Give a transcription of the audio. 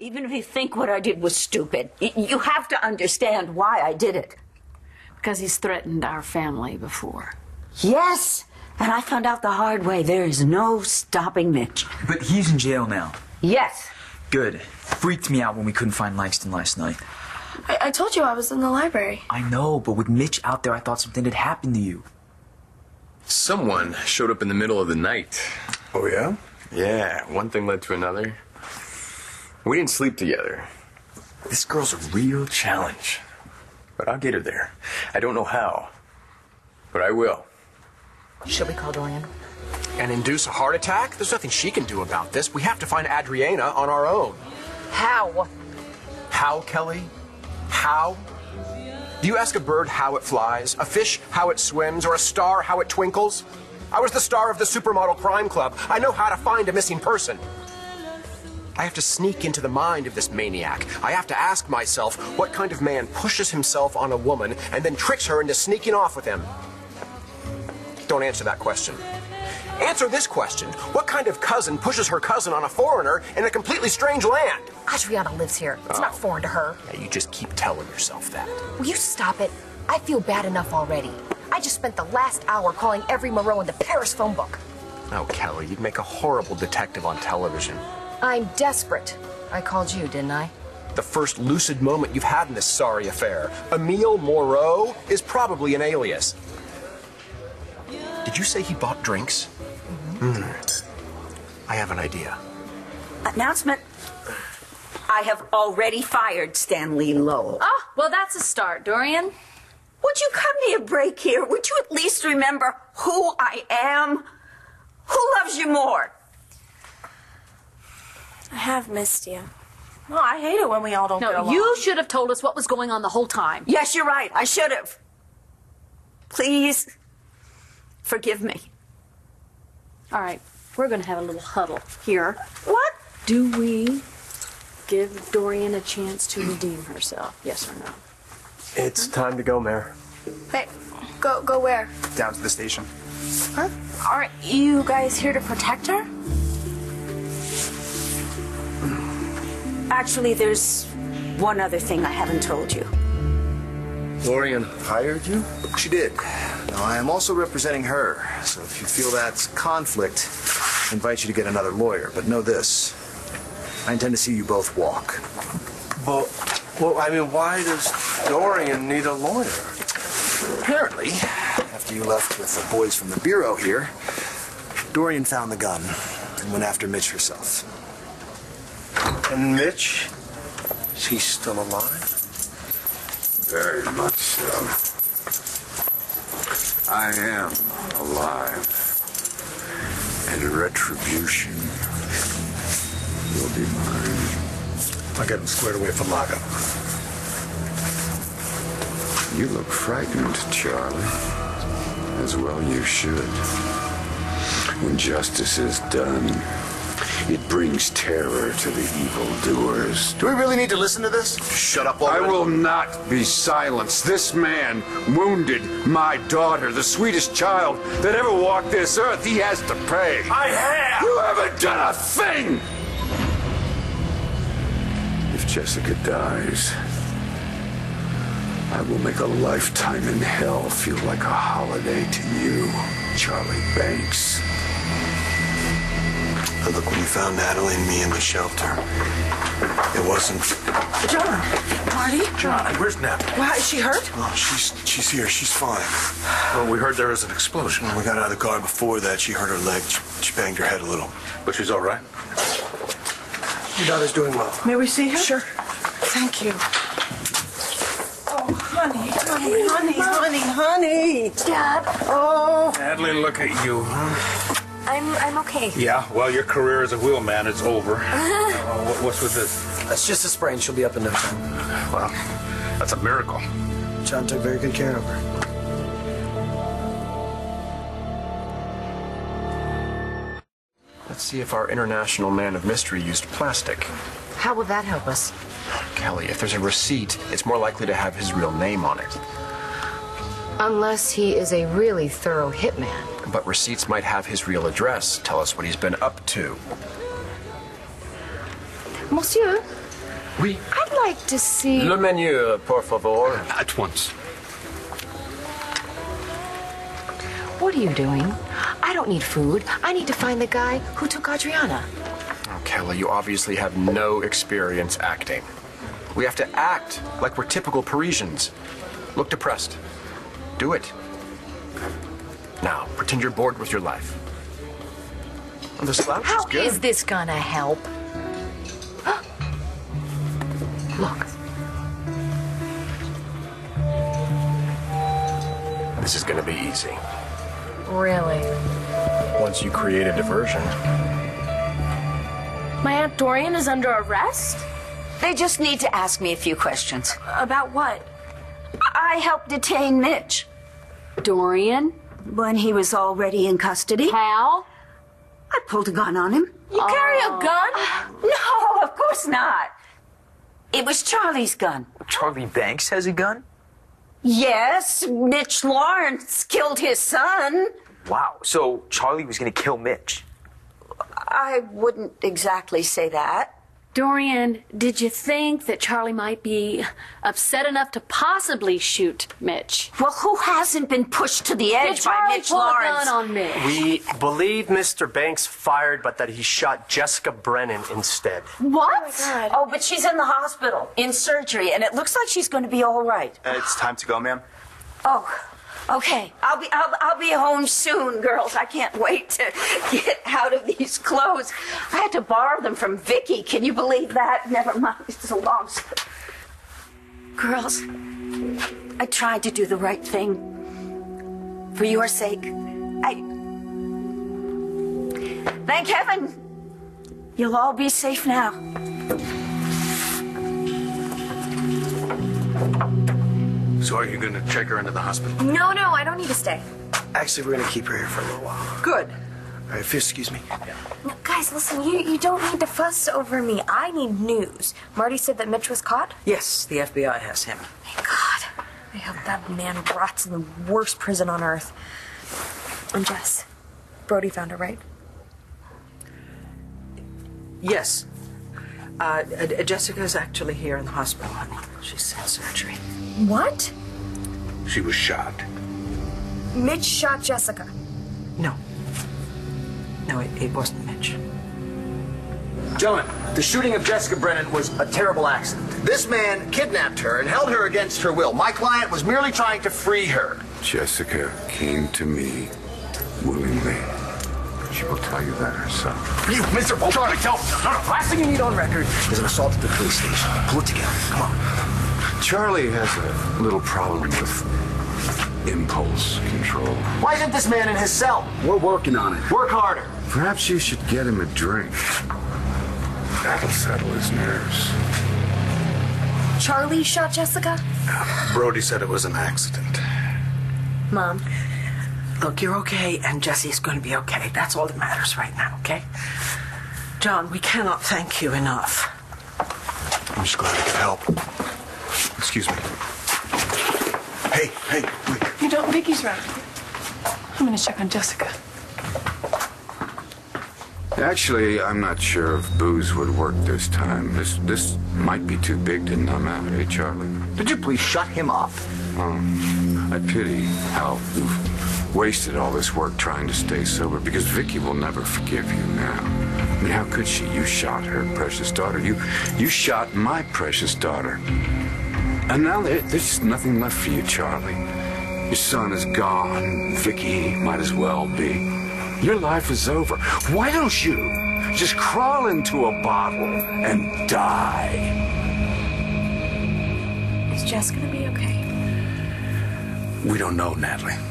Even if you think what I did was stupid, you have to understand why I did it. Because he's threatened our family before. Yes, and I found out the hard way. There is no stopping Mitch. But he's in jail now. Yes. Good. Freaked me out when we couldn't find Langston last night. I told you I was in the library. I know, but with Mitch out there, I thought something had happened to you. Someone showed up in the middle of the night. Oh, yeah? Yeah, one thing led to another. We didn't sleep together. This girl's a real challenge. But I'll get her there. I don't know how, but I will. Should we call Dorian? And induce a heart attack? There's nothing she can do about this. We have to find Adriana on our own. How? How, Kelly? How? Do you ask a bird how it flies, a fish how it swims, or a star how it twinkles? I was the star of the Supermodel Crime Club. I know how to find a missing person. I have to sneak into the mind of this maniac. I have to ask myself what kind of man pushes himself on a woman and then tricks her into sneaking off with him. Don't answer that question. Answer this question. What kind of cousin pushes her cousin on a foreigner in a completely strange land? Adriana lives here. It's not foreign to her. Yeah, you just keep telling yourself that. Will you stop it? I feel bad enough already. I just spent the last hour calling every Moreau in the Paris phone book. Oh, Kelly, you'd make a horrible detective on television. I'm desperate. I called you, didn't I? The first lucid moment you've had in this sorry affair. Emile Moreau is probably an alias. Did you say he bought drinks? Mm-hmm. I have an idea. Announcement. I have already fired Stanley Lowell. Oh, well, that's a start, Dorian. Would you cut me a break here? Would you at least remember who I am? Who loves you more? I have missed you. Well, I hate it when we all don't get along. No, you should have told us what was going on the whole time. Yes, you're right. I should have. Please, forgive me. All right, we're going to have a little huddle here. What? Do we give Dorian a chance to redeem herself? Yes or no? It's time to go, Mayor. Hey, go where? Down to the station. Huh? Aren't you guys here to protect her? Actually, there's one other thing I haven't told you. Dorian hired you? She did. Now, I am also representing her, so if you feel that's conflict, I invite you to get another lawyer. But know this, I intend to see you both walk. Well, I mean, why does Dorian need a lawyer? Apparently, after you left with the boys from the bureau here, Dorian found the gun and went after Mitch herself. And Mitch, is he still alive? Very much so. I am alive, and retribution will be mine. I got him squared away for Malaga. You look frightened, Charlie. As well you should. When justice is done, it brings terror to the evildoers. Do we really need to listen to this? Shut up already. I will not be silenced. This man wounded my daughter, the sweetest child that ever walked this earth. He has to pay. I have! You haven't done a thing! If Jessica dies, I will make a lifetime in hell feel like a holiday to you, Charlie Banks. But look, when you found Natalie and me in the shelter, it wasn't... John! Marty? John, where's Natalie? Why, is she hurt? Oh, she's here. She's fine. Well, we heard there was an explosion. When we got out of the car before that, she hurt her leg. She banged her head a little. But she's all right? Your daughter's doing well. May we see her? Sure. Thank you. Oh, honey. Dad. Oh. Natalie, look at you, huh? I'm okay. Yeah, well, your career as a wheelman is over. What's with this? That's just a sprain. She'll be up in no time. Well, that's a miracle. John took very good care of her. Let's see if our international man of mystery used plastic. How will that help us? Kelly, if there's a receipt, it's more likely to have his real name on it. Unless he is a really thorough hitman. But receipts might have his real address. Tell us what he's been up to. Monsieur, Oui. I'd like to see... Le menu, por favor. At once. What are you doing? I don't need food. I need to find the guy who took Adriana. Oh, Kelly, you obviously have no experience acting. We have to act like we're typical Parisians. Look depressed. Do it. Now, pretend you're bored with your life. Oh, the slouch is good. How is this gonna help? Look. This is gonna be easy. Really? Once you create a diversion. My Aunt Dorian is under arrest? They just need to ask me a few questions. About what? I helped detain Mitch. Dorian? When he was already in custody. How? I pulled a gun on him. You carry a gun? No, of course not. It was Charlie's gun. Charlie Banks has a gun? Yes, Mitch Lawrence killed his son. Wow, so Charlie was going to kill Mitch. I wouldn't exactly say that. Dorian, did you think that Charlie might be upset enough to possibly shoot Mitch? Well, who hasn't been pushed to the edge by Mitch Lawrence? On Mitch. We believe Mr. Banks fired, but that he shot Jessica Brennan instead. What? Oh, but she's in the hospital, in surgery, and it looks like she's going to be all right. It's time to go, ma'am. Oh, okay. I'll be home soon, girls. I can't wait to get out of these clothes. I had to borrow them from Vicky. Can you believe that? Never mind. It's a long story. Girls, I tried to do the right thing. For your sake. Thank heaven. You'll all be safe now. So are you going to check her into the hospital? No, no, I don't need to stay. Actually, we're going to keep her here for a little while. Good. All right, if you excuse me. Yeah. No, guys, listen, you don't need to fuss over me. I need news. Marty said that Mitch was caught? Yes, the FBI has him. Thank God. I hope that man rots in the worst prison on earth. And Jess, Brody found her, right? Yes. Jessica's actually here in the hospital, honey. She's in surgery. What? She was shot. Mitch shot Jessica. No. No, it wasn't Mitch. John, the shooting of Jessica Brennan was a terrible accident. This man kidnapped her and held her against her will. My client was merely trying to free her. Jessica came to me willingly. She will tell you that herself. You miserable Charlie, tell me. No. Last thing you need on record is an assault at the police station. Pull it together. Come on. Charlie has a little problem with impulse control. Why isn't this man in his cell? We're working on it. Work harder. Perhaps you should get him a drink. That'll settle his nerves. Charlie shot Jessica? Brody said it was an accident. Mom. Look, you're okay, and Jesse's going to be okay. That's all that matters right now, okay? John, we cannot thank you enough. I'm just glad I could help. Excuse me. Hey, wait. You don't, Vicky's right. I'm gonna check on Jessica. Actually, I'm not sure if booze would work this time. This might be too big to numb out, hey, Charlie? Did you please shut him up? I pity how you've wasted all this work trying to stay sober, because Vicky will never forgive you now. I mean, how could she? You shot her precious daughter. You shot my precious daughter. And now there's just nothing left for you, Charlie. Your son is gone. Vicky might as well be. Your life is over. Why don't you just crawl into a bottle and die? Is Jess gonna be okay? We don't know, Natalie.